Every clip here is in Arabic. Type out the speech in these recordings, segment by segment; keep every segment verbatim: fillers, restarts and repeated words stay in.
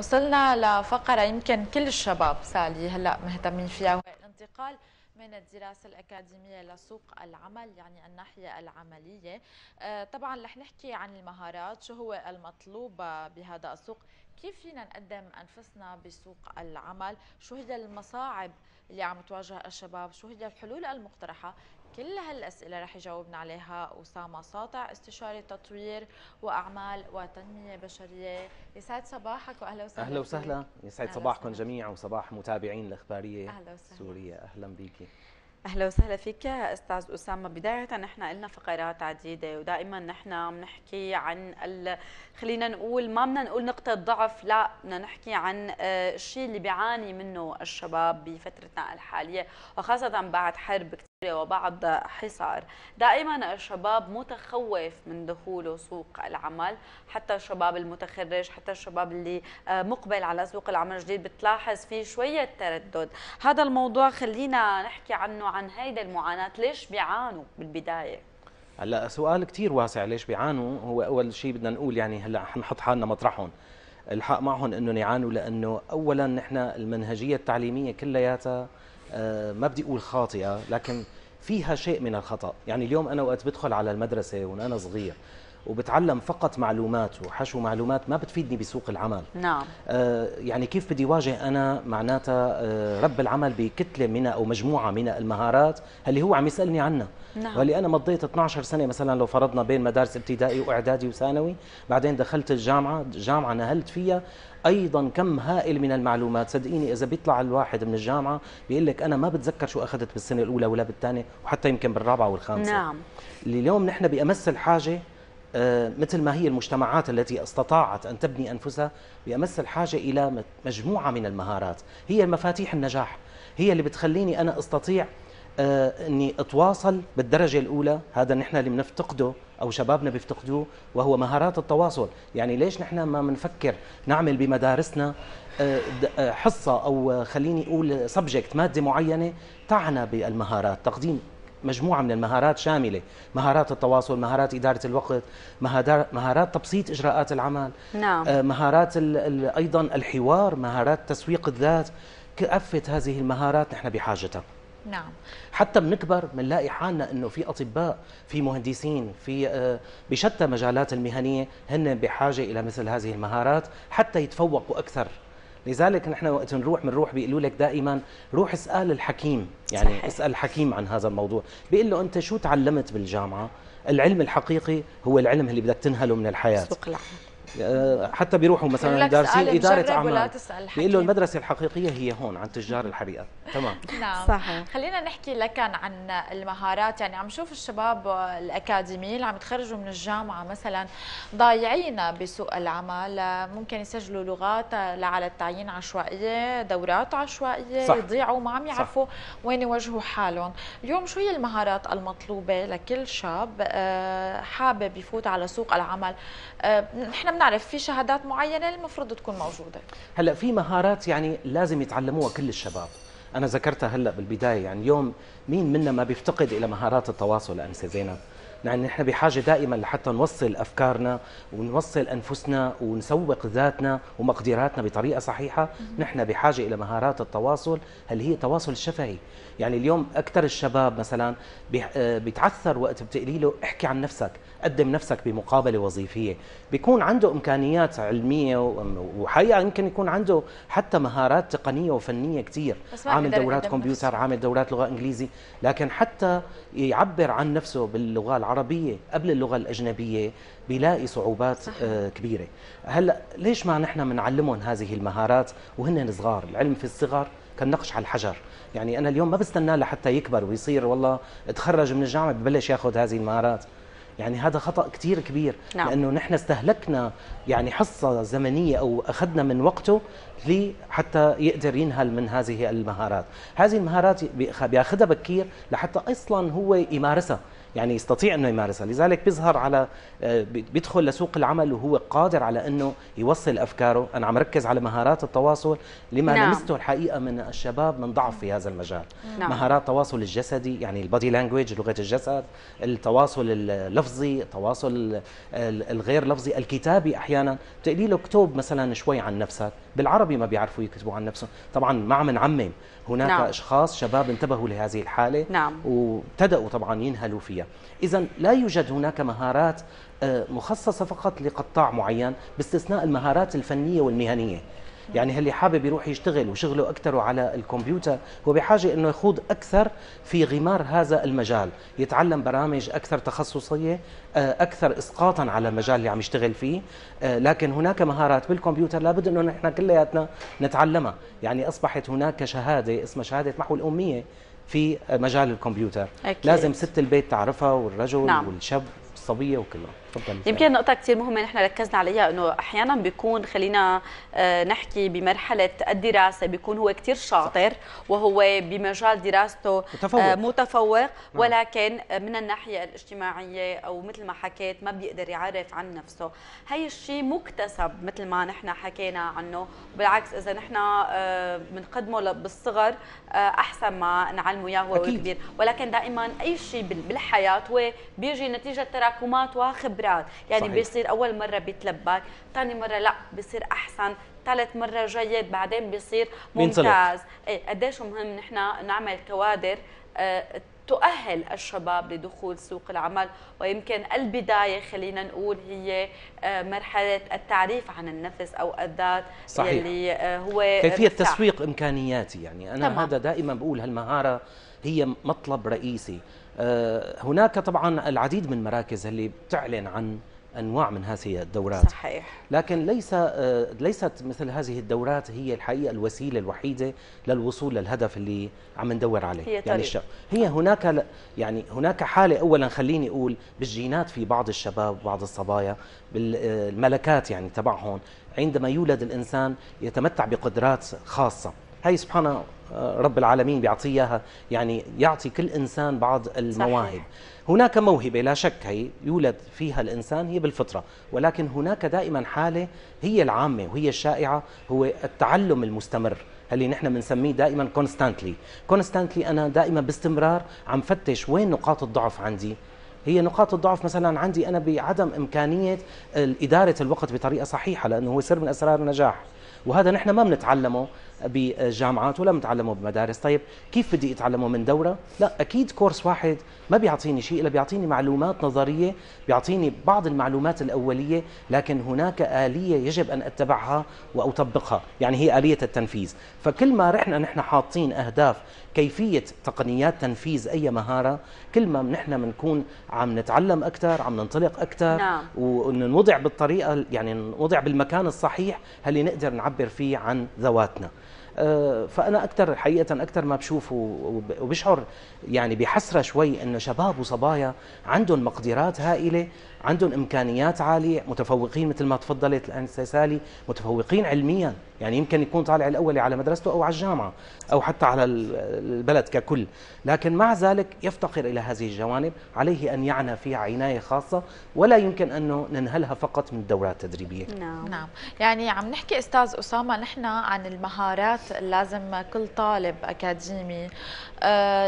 وصلنا لفقرة يمكن كل الشباب سالي هلأ مهتمين فيها، وهي الانتقال من الدراسة الأكاديمية لسوق العمل، يعني الناحية العملية. طبعا رح نحكي عن المهارات، شو هو المطلوب بهذا السوق، كيف فينا نقدم أنفسنا بسوق العمل، شو هي المصاعب اللي عم تواجه الشباب، شو هي الحلول المقترحة. كل هالأسئلة رح يجاوبنا عليها أسامة ساطع، استشاري تطوير وأعمال وتنمية بشرية. يسعد صباحك وأهلا وسهلا. أهلا وسهلا، يسعد صباحكم جميعا وصباح متابعين الإخبارية سوريا. أهلا بيكي. أهلا وسهلا فيك أستاذ أسامة. بداية نحن قلنا فقرات عديدة ودائما نحن بنحكي عن ال... خلينا نقول ما بدنا نقول نقطة ضعف، لا بدنا نحكي عن الشيء اللي بيعاني منه الشباب بفترتنا الحالية، وخاصة بعد حرب وبعد حصار. دائما الشباب متخوف من دخوله سوق العمل، حتى الشباب المتخرج، حتى الشباب اللي مقبل على سوق العمل الجديد بتلاحظ فيه شوية تردد. هذا الموضوع خلينا نحكي عنه، عن هيدا المعاناة، ليش بيعانوا بالبداية؟ هلا سؤال كتير واسع، ليش بيعانوا؟ هو أول شيء بدنا نقول يعني هلا حنحط حالنا مطرحهم، الحق معهم إنه يعانوا لأنه أولا نحن المنهجية التعليمية كلياتها ما بدي أقول خاطئة، لكن فيها شيء من الخطأ. يعني اليوم أنا وقت بدخل على المدرسة وأنا صغير وبتعلم فقط معلومات وحشو معلومات ما بتفيدني بسوق العمل. نعم. آه يعني كيف بدي واجه أنا معناتها آه رب العمل بكتلة من أو مجموعة من المهارات اللي هو عم يسألني عنها. نعم. واللي أنا مضيت اثنعش سنة مثلا لو فرضنا بين مدارس ابتدائي وإعدادي وثانوي، بعدين دخلت الجامعة، الجامعة نهلت فيها أيضا كم هائل من المعلومات. صدقيني إذا بيطلع الواحد من الجامعة بيقول لك أنا ما بتذكر شو أخذت بالسنة الأولى ولا بالثانية وحتى يمكن بالرابعة والخامسة. نعم. اليوم نحن بأمس الحاجة مثل ما هي المجتمعات التي استطاعت أن تبني أنفسها بأمس الحاجة إلى مجموعة من المهارات، هي المفاتيح النجاح، هي اللي بتخليني أنا أستطيع أني أتواصل بالدرجة الأولى. هذا نحن اللي بنفتقده أو شبابنا بيفتقدوه، وهو مهارات التواصل. يعني ليش نحن ما بنفكر نعمل بمدارسنا حصة أو خليني أقول سبجكت، مادة معينة تعنى بالمهارات، تقديم مجموعة من المهارات شاملة، مهارات التواصل، مهارات إدارة الوقت، مهارات تبسيط إجراءات العمل. نعم. مهارات أيضا الحوار، مهارات تسويق الذات. كافة هذه المهارات نحن بحاجتها. نعم. حتى بنكبر بنلاقي حالنا انه في اطباء، في مهندسين، في بشتى مجالات المهنيه هن بحاجه الى مثل هذه المهارات حتى يتفوقوا اكثر. لذلك نحن وقت نروح بنروح بيقولوا لك دائما روح اسال الحكيم، يعني صحيح. اسال الحكيم عن هذا الموضوع، بيقول له انت شو تعلمت بالجامعه؟ العلم الحقيقي هو العلم اللي بدك تنهله من الحياه. سوق العمل. حتى بيروحوا مثلا دارسين إدارة أعمال بيقول له المدرسة الحقيقية هي هون عن تجار الحريقة. تمام. نعم صحيح. خلينا نحكي لكن عن المهارات. يعني عم شوف الشباب الأكاديميين اللي عم يتخرجوا من الجامعة مثلا ضايعين بسوق العمل، ممكن يسجلوا لغات على التعيين عشوائية، دورات عشوائية، صح. يضيعوا ما عم يعرفوا وين يوجهوا حالهم. اليوم شو هي المهارات المطلوبة لكل شاب حابب يفوت على سوق العمل؟ نحن نعرف في شهادات معينه المفروض تكون موجوده. هلا في مهارات يعني لازم يتعلموها كل الشباب، انا ذكرتها هلا بالبدايه. يعني اليوم مين منا ما بيفتقد الى مهارات التواصل انسه زينب؟ يعني نحن بحاجه دائما لحتى نوصل افكارنا ونوصل انفسنا ونسوق ذاتنا ومقدراتنا بطريقه صحيحه. نحن بحاجه الى مهارات التواصل اللي هي التواصل الشفهي. يعني اليوم اكثر الشباب مثلا بيتعثر وقت بتقولي له احكي عن نفسك، قدم نفسك بمقابله وظيفيه، بيكون عنده امكانيات علميه وحقيقه يمكن يكون عنده حتى مهارات تقنيه وفنيه كثير، عامل دورات كمبيوتر، عامل دورات لغه انجليزي، لكن حتى يعبر عن نفسه باللغه العربيه قبل اللغه الاجنبيه بيلاقي صعوبات آه كبيره. هلا ليش ما نحن بنعلمهم هذه المهارات وهن صغار؟ العلم في الصغر كالنقش على الحجر. يعني انا اليوم ما بستناه لحتى يكبر ويصير والله اتخرج من الجامعه ببلش ياخذ هذه المهارات، يعني هذا خطأ كتير كبير. نعم. لأنه نحن استهلكنا يعني حصة زمنية أو أخذنا من وقته لي حتى يقدر ينهل من هذه المهارات. هذه المهارات بياخذها بكير لحتى أصلا هو يمارسها، يعني يستطيع أنه يمارسها. لذلك بيظهر على بيدخل لسوق العمل وهو قادر على أنه يوصل أفكاره. أنا عم ركز على مهارات التواصل لما نعم. لمسته الحقيقة من الشباب من ضعف في هذا المجال. نعم. مهارات التواصل الجسدي، يعني البادي لانجويج، لغة الجسد، التواصل اللفظي، التواصل الغير لفظي، الكتابي. أحيانا بتقلي له اكتب مثلا شوي عن نفسك، بالعربي ما بيعرفوا يكتبوا عن نفسهم. طبعا ما عم نعمم، هناك نعم. أشخاص شباب انتبهوا لهذه الحالة نعم. وابتدأوا طبعا ينهلوا فيها. إذن لا يوجد هناك مهارات مخصصة فقط لقطاع معين، باستثناء المهارات الفنية والمهنية. يعني اللي حابب يروح يشتغل وشغله أكثر على الكمبيوتر هو بحاجة أنه يخوض أكثر في غمار هذا المجال، يتعلم برامج أكثر تخصصية، أكثر إسقاطا على المجال اللي عم يشتغل فيه. لكن هناك مهارات بالكمبيوتر لابد أنه نحن كلياتنا نتعلمها. يعني أصبحت هناك شهادة اسمها شهادة محو الأمية في مجال الكمبيوتر. أكيد. لازم ست البيت تعرفها، والرجل نعم. والشاب الصبية وكله. يمكن نقطة كثير مهمة نحن ركزنا عليها، انه احيانا بيكون خلينا نحكي بمرحلة الدراسة بيكون هو كثير شاطر وهو بمجال دراسته متفوق, متفوق ولكن من الناحية الاجتماعية او مثل ما حكيت ما بيقدر يعرف عن نفسه. هي الشيء مكتسب مثل ما نحن حكينا عنه، بالعكس اذا نحن بنقدمه بالصغر احسن ما نعلمه اياه وهو كبير. ولكن دائما اي شيء بالحياة هو بيجي نتيجة تراكمات وخبرات. يعني صحيح. بيصير أول مرة بيتلبك، ثاني مرة لا بيصير أحسن، ثالث مرة جيد، بعدين بيصير ممتاز. إيه قديش مهم نحن نعمل كوادر آه تؤهل الشباب لدخول سوق العمل. ويمكن البداية خلينا نقول هي مرحلة التعريف عن النفس أو الذات. صحيح. اللي هو كيفية تسويق إمكانياتي. يعني أنا طبعا. هذا دائما بقول هالمهارة هي مطلب رئيسي. هناك طبعا العديد من المراكز اللي بتعلن عن أنواع من هذه الدورات. صحيح. لكن ليس ليست مثل هذه الدورات هي الحقيقة الوسيلة الوحيدة للوصول للهدف اللي عم ندور عليه. هي يعني الشغل. هي هناك يعني هناك حالة أولا خليني أقول بالجينات في بعض الشباب وبعض الصبايا، بالملكات يعني تبعهم. عندما يولد الإنسان يتمتع بقدرات خاصة، هي سبحانه رب العالمين بيعطيها، يعني يعطي كل إنسان بعض المواهب. صحيح. هناك موهبة لا شك هي يولد فيها الإنسان، هي بالفطرة. ولكن هناك دائما حالة هي العامة وهي الشائعة، هو التعلم المستمر اللي نحن بنسميه دائما كونستانتلي كونستانتلي أنا دائما باستمرار عم فتش وين نقاط الضعف عندي. هي نقاط الضعف مثلا عندي أنا بعدم إمكانية إدارة الوقت بطريقة صحيحة، لأنه هو سر من أسرار النجاح، وهذا نحن ما بنتعلمه بجامعات ولا بنتعلمه بمدارس. طيب كيف بدي اتعلمه من دوره؟ لا، اكيد كورس واحد ما بيعطيني شيء الا بيعطيني معلومات نظريه، بيعطيني بعض المعلومات الاوليه، لكن هناك آلية يجب ان اتبعها واطبقها، يعني هي آلية التنفيذ. فكل ما رحنا نحن حاطين اهداف كيفية تقنيات تنفيذ أي مهارة، كل ما نحن بنكون عم نتعلم أكثر، عم ننطلق أكثر. نعم. ونوضع بالطريقة يعني نوضع بالمكان الصحيح اللي نقدر نعبر فيه عن ذواتنا. فأنا أكثر حقيقة أكثر ما بشوف وبشعر يعني بحسرة شوي إنه شباب وصبايا عندهم مقدرات هائلة، عندهم إمكانيات عالية، متفوقين مثل ما تفضلت الآن سالي، متفوقين علميا، يعني يمكن يكون طالع الأول على مدرسته أو على الجامعة أو حتى على البلد ككل، لكن مع ذلك يفتقر إلى هذه الجوانب. عليه أن يعنى فيها عناية خاصة، ولا يمكن أنه ننهلها فقط من دورات تدريبية. نعم. نعم. يعني عم نحكي أستاذ أسامة نحن عن المهارات لازم كل طالب أكاديمي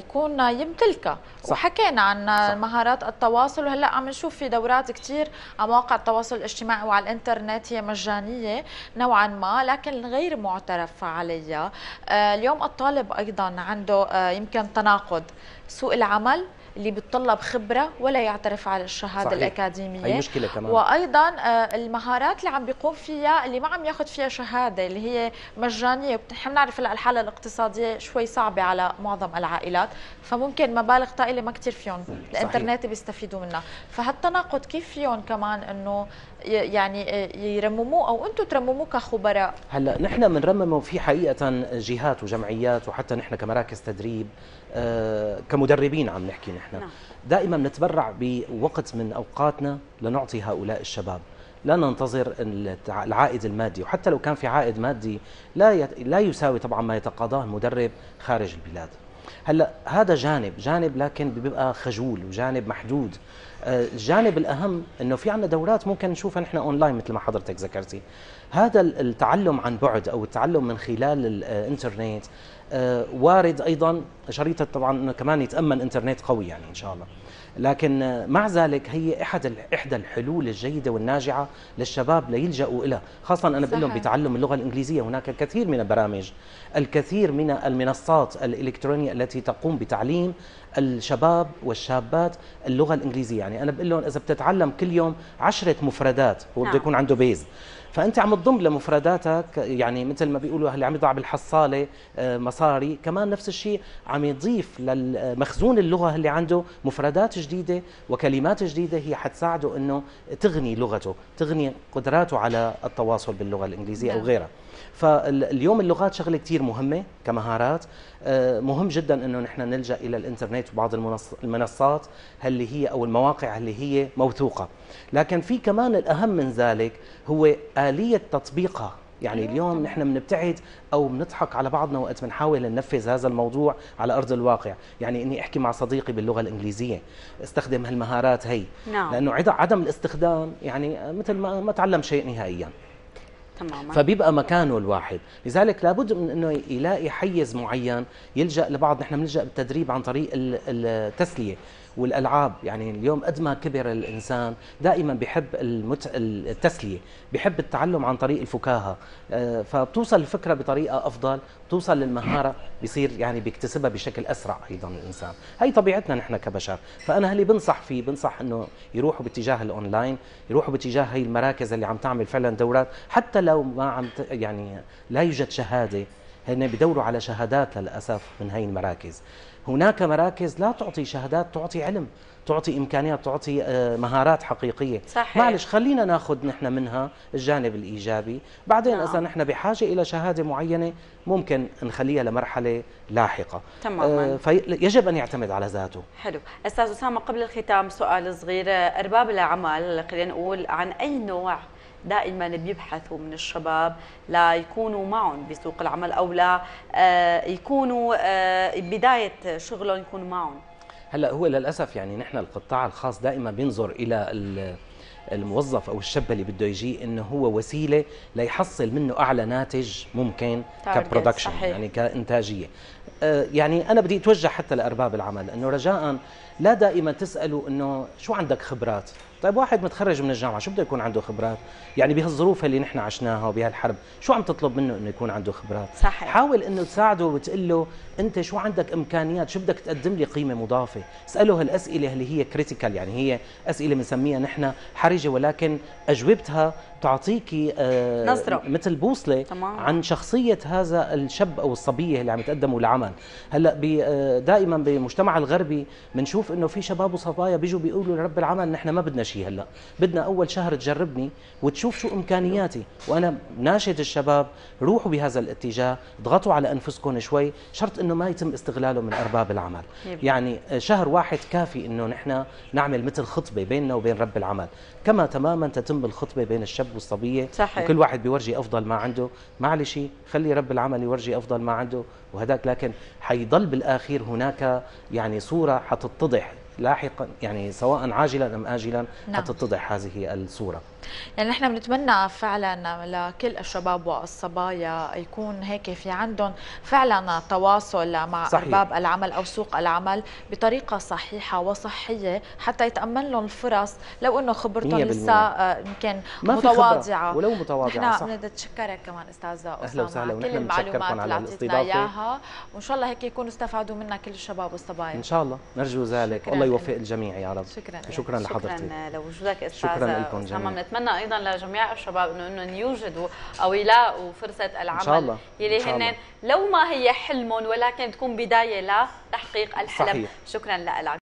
يكون يمتلكها. وحكينا عن صح. مهارات التواصل، وهلأ عم نشوف في دورات كتير على مواقع التواصل الاجتماعي وعلى الإنترنت، هي مجانية نوعا ما لكن غير معترف عليها. اليوم الطالب أيضا عنده يمكن تناقض، سوق العمل اللي بتطلب خبرة ولا يعترف على الشهادة صحيح. الأكاديمية. أي مشكلة كمان. وأيضا المهارات اللي عم بيقوم فيها اللي ما عم ياخد فيها شهادة اللي هي مجانية. نحن بنعرف الحالة الاقتصادية شوي صعبة على معظم العائلات، فممكن مبالغ طائلة ما كتير فيهم الإنترنت بيستفيدوا منها. فهالتناقض كيف فيهم كمان إنه يعني يرمموه أو أنتم ترمموه كخبراء؟ هلا نحن بنرممه في حقيقة جهات وجمعيات، وحتى نحن كمراكز تدريب آه كمدربين عم نحكي نحن. نعم. دائما نتبرع بوقت من أوقاتنا لنعطي هؤلاء الشباب، لا ننتظر العائد المادي. وحتى لو كان في عائد مادي لا لا يساوي طبعا ما يتقاضاه المدرب خارج البلاد. هلا هذا جانب جانب لكن بيبقى خجول وجانب محدود. الجانب الأهم أنه في عنا دورات ممكن نشوفها نحن أونلاين مثل ما حضرتك ذكرتي. هذا التعلم عن بعد أو التعلم من خلال الإنترنت وارد أيضا، شريطة طبعا أنه كمان يتأمن إنترنت قوي يعني إن شاء الله، لكن مع ذلك هي أحد إحدى الحلول الجيدة والناجعة للشباب ليلجأوا إليها، خاصة أنا بقول لهم بتعلم اللغة الإنجليزية هناك الكثير من البرامج، الكثير من المنصات الإلكترونية التي تقوم بتعليم الشباب والشابات اللغة الإنجليزية. يعني أنا بقول لهم إذا بتتعلم كل يوم عشرة مفردات، هو بده يكون عنده بيز، فأنت عم تضم لمفرداتك يعني مثل ما بيقولوا اللي عم يضع بالحصالة مصاري، كمان نفس الشيء عم يضيف لمخزون اللغة اللي عنده مفردات جديدة وكلمات جديدة هي حتساعده أنه تغني لغته، تغني قدراته على التواصل باللغة الإنجليزية أو غيرها. فاليوم اللغات شغلة كتير مهمة كمهارات، مهم جدا أنه نحن نلجأ إلى الإنترنت وبعض المنصات اللي هي أو المواقع اللي هي موثوقة، لكن في كمان الأهم من ذلك هو آلية تطبيقها. يعني اليوم نحن بنبتعد أو بنضحك على بعضنا وقت بنحاول ننفذ هذا الموضوع على أرض الواقع، يعني إني أحكي مع صديقي باللغة الإنجليزية، استخدم هالمهارات هي، لأنه عدم الاستخدام يعني مثل ما ما تعلم شيء نهائيا. تماما. فبيبقى مكانه الواحد، لذلك لابد من انه يلاقي حيز معين يلجأ لبعض. نحن بنلجأ بالتدريب عن طريق التسلية والألعاب. يعني اليوم قد ما كبر الإنسان دائما بيحب المت... التسلية، بيحب التعلم عن طريق الفكاهة، فبتوصل الفكرة بطريقة أفضل، بتوصل للمهارة بيصير يعني بيكتسبها بشكل أسرع أيضا الإنسان. هي طبيعتنا نحن كبشر، فأنا هلي بنصح فيه بنصح إنه يروحوا باتجاه الأونلاين، يروحوا باتجاه هي المراكز اللي عم تعمل فعلا دورات، حتى لو ما عم ت... يعني لا يوجد شهادة، هن بدوروا على شهادات للأسف من هي المراكز. هناك مراكز لا تعطي شهادات، تعطي علم، تعطي إمكانيات، تعطي مهارات حقيقية. صحيح. معلش خلينا ناخذ نحن منها الجانب الإيجابي، بعدين إذا نحن بحاجة إلى شهادة معينة ممكن نخليها لمرحلة لاحقة. تماما. فيجب أن يعتمد على ذاته. حلو. أستاذ أسامة، قبل الختام سؤال صغير، أرباب العمل خلينا نقول عن أي نوع دائما بيبحثوا من الشباب لا يكونوا معهم بسوق العمل أو لا يكونوا بداية شغلهم يكونوا معهم؟ هلا هو للأسف يعني نحن القطاع الخاص دائما بينظر إلى الموظف أو الشاب اللي بده يجي إنه هو وسيلة ليحصل منه أعلى ناتج ممكن كبرودكشن، يعني كإنتاجية. يعني أنا بدي أتوجه حتى لأرباب العمل إنه رجاءً لا دائما تسألوا إنه شو عندك خبرات. طيب واحد متخرج من الجامعة شو بده يكون عنده خبرات؟ يعني بهالظروف اللي نحن عشناها وبهالحرب شو عم تطلب منه إنه يكون عنده خبرات؟ صحيح. حاول إنه تساعده وتقول له أنت شو عندك إمكانيات، شو بدك تقدم لي قيمة مضافة؟ اسأله هالأسئلة اللي هي كريتيكال، يعني هي أسئلة بنسميها نحن حرجة، ولكن أجوبتها تعطيكي آه نظرة مثل بوصلة. تمام. عن شخصية هذا الشاب أو الصبية اللي عم يتقدموا للعمل. هلا دائما بالمجتمع الغربي بنشوف إنه في شباب وصبايا بيجوا بيقولوا لرب العمل نحن ما بدنا شيء، هلا بدنا أول شهر تجربني وتشوف شو إمكانياتي. وأنا ناشد الشباب روحوا بهذا الاتجاه، اضغطوا على أنفسكم شوي، شرط إنه ما يتم استغلاله من أرباب العمل. يعني شهر واحد كافي إنه نحن نعمل مثل خطبة بيننا وبين رب العمل، كما تماما تتم الخطبة بين الشاب والصبية. صحيح. وكل واحد بيورجي أفضل ما عنده. معلش خلي رب العمل يورجي أفضل ما عنده وهداك، لكن حيضل بالآخير هناك يعني صورة حتتضح لاحقا، يعني سواء عاجلا أم آجلا. نعم. حتتضح هذه الصورة. يعني نحن بنتمنى فعلا لكل الشباب والصبايا يكون هيك في عندهم فعلا تواصل مع صحيح. أرباب العمل أو سوق العمل بطريقة صحيحة وصحية حتى يتأمن لهم الفرص، لو أنه خبرتهم لسه يمكن متواضعة ولو متواضعة. نحن بدنا نتشكرك كمان أستاذ أسامة، كل المعلومات اللي أعطيتنا إياها، وإن شاء الله هيك يكونوا استفادوا منا كل الشباب والصبايا. إن شاء الله نرجو ذلك. الله يوفق الجميع يا رب. شكرا شكرا لحضرتك، شكرا لوجودك أستاذ. شكرا لكم جميعا. نتمنى ايضا لجميع الشباب انه انهم يوجدوا او يلاقوا فرصه العمل يلي هن لو ما هي حلمهم ولكن تكون بدايه لتحقيق الحلم. صحيح. شكرا لك.